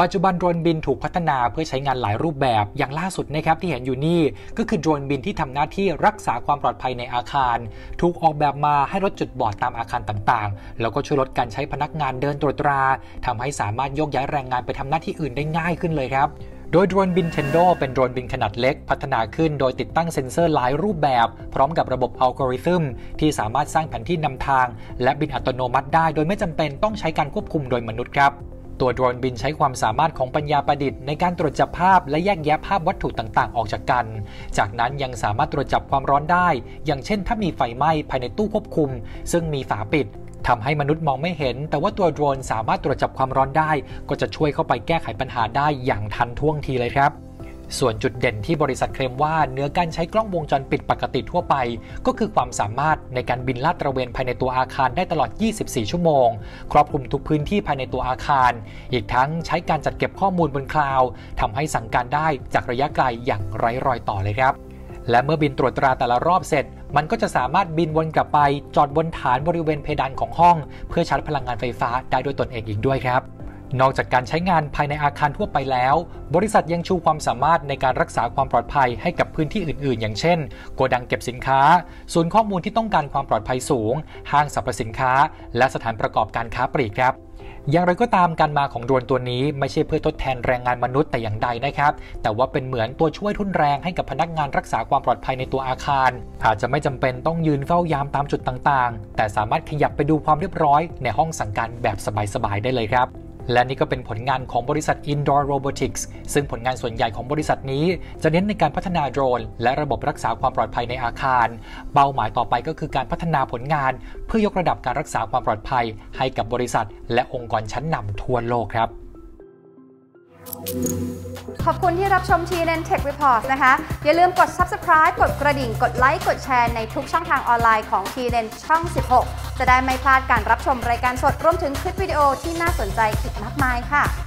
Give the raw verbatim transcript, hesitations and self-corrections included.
ปัจจุบันโดรนบินถูกพัฒนาเพื่อใช้งานหลายรูปแบบอย่างล่าสุดนะครับที่เห็นอยู่นี่ก็คือโดรนบินที่ทำหน้าที่รักษาความปลอดภัยในอาคารถูกออกแบบมาให้ลดจุดบอดตามอาคารต่างๆแล้วก็ช่วยลดการใช้พนักงานเดินตรวจตราทำให้สามารถยกย้ายแรงงานไปทำหน้าที่อื่นได้ง่ายขึ้นเลยครับโดยโดรนบิน เทนโด เป็นโดรนบินขนาดเล็กพัฒนาขึ้นโดยติดตั้งเซ็นเซอร์หลายรูปแบบพร้อมกับระบบอัลกอริทึมที่สามารถสร้างแผนที่นำทางและบินอัตโนมัติได้โดยไม่จำเป็นต้องใช้การควบคุมโดยมนุษย์ครับตัวโดรนบินใช้ความสามารถของปัญญาประดิษฐ์ในการตรวจจับภาพและแยกแยะภาพวัตถุต่างๆออกจากกันจากนั้นยังสามารถตรวจจับความร้อนได้อย่างเช่นถ้ามีไฟไหม้ภายในตู้ควบคุมซึ่งมีฝาปิดทำให้มนุษย์มองไม่เห็นแต่ว่าตัวโดรนสามารถตรวจจับความร้อนได้ก็จะช่วยเข้าไปแก้ไขปัญหาได้อย่างทันท่วงทีเลยครับส่วนจุดเด่นที่บริษัทเคลมว่าเหนือการใช้กล้องวงจรปิดปกติทั่วไปก็คือความสามารถในการบินลาดตระเวนภายในตัวอาคารได้ตลอดยี่สิบสี่ชั่วโมงครอบคลุมทุกพื้นที่ภายในตัวอาคารอีกทั้งใช้การจัดเก็บข้อมูลบนคลาวด์ทำให้สั่งการได้จากระยะไกลอย่างไร้รอยต่อเลยครับและเมื่อบินตรวจตราแต่ละรอบเสร็จมันก็จะสามารถบินวนกลับไปจอดบนฐานบริเวณเพดานของห้องเพื่อชาร์จพลังงานไฟฟ้าได้ด้วยตนเองอีกด้วยครับนอกจากการใช้งานภายในอาคารทั่วไปแล้วบริษัทยังชูความสามารถในการรักษาความปลอดภัยให้กับพื้นที่อื่นๆอย่างเช่นโกดังเก็บสินค้าศูนย์ข้อมูลที่ต้องการความปลอดภัยสูงห้างสรรพสินค้าและสถานประกอบการค้าปลีกครับอย่างไรก็ตามการมาของโดรนตัวนี้ไม่ใช่เพื่อทดแทนแรงงานมนุษย์แต่อย่างใดนะครับแต่ว่าเป็นเหมือนตัวช่วยทุ่นแรงให้กับพนักงานรักษาความปลอดภัยในตัวอาคารอาจจะไม่จำเป็นต้องยืนเฝ้ายามตามจุดต่างๆแต่สามารถขยับไปดูความเรียบร้อยในห้องสั่งการแบบสบายๆได้เลยครับและนี่ก็เป็นผลงานของบริษัท indoor robotics ซึ่งผลงานส่วนใหญ่ของบริษัทนี้จะเน้นในการพัฒนาโดรนและระบบรักษาความปลอดภัยในอาคารเป้าหมายต่อไปก็คือการพัฒนาผลงานเพื่อยกระดับการรักษาความปลอดภัยให้กับบริษัทและองค์กรชั้นนำทั่วโลกครับขอบคุณที่รับชม ที เอ็น เอ็น Tech Reports นะคะอย่าลืมกด ซับสไครบ์ กดกระดิ่งกดไลค์กดแชร์ในทุกช่องทางออนไลน์ของ ที เอ็น เอ็น ช่อง สิบหกจะได้ไม่พลาดการรับชมรายการสดรวมถึงคลิปวิดีโอที่น่าสนใจอีกมากมายค่ะ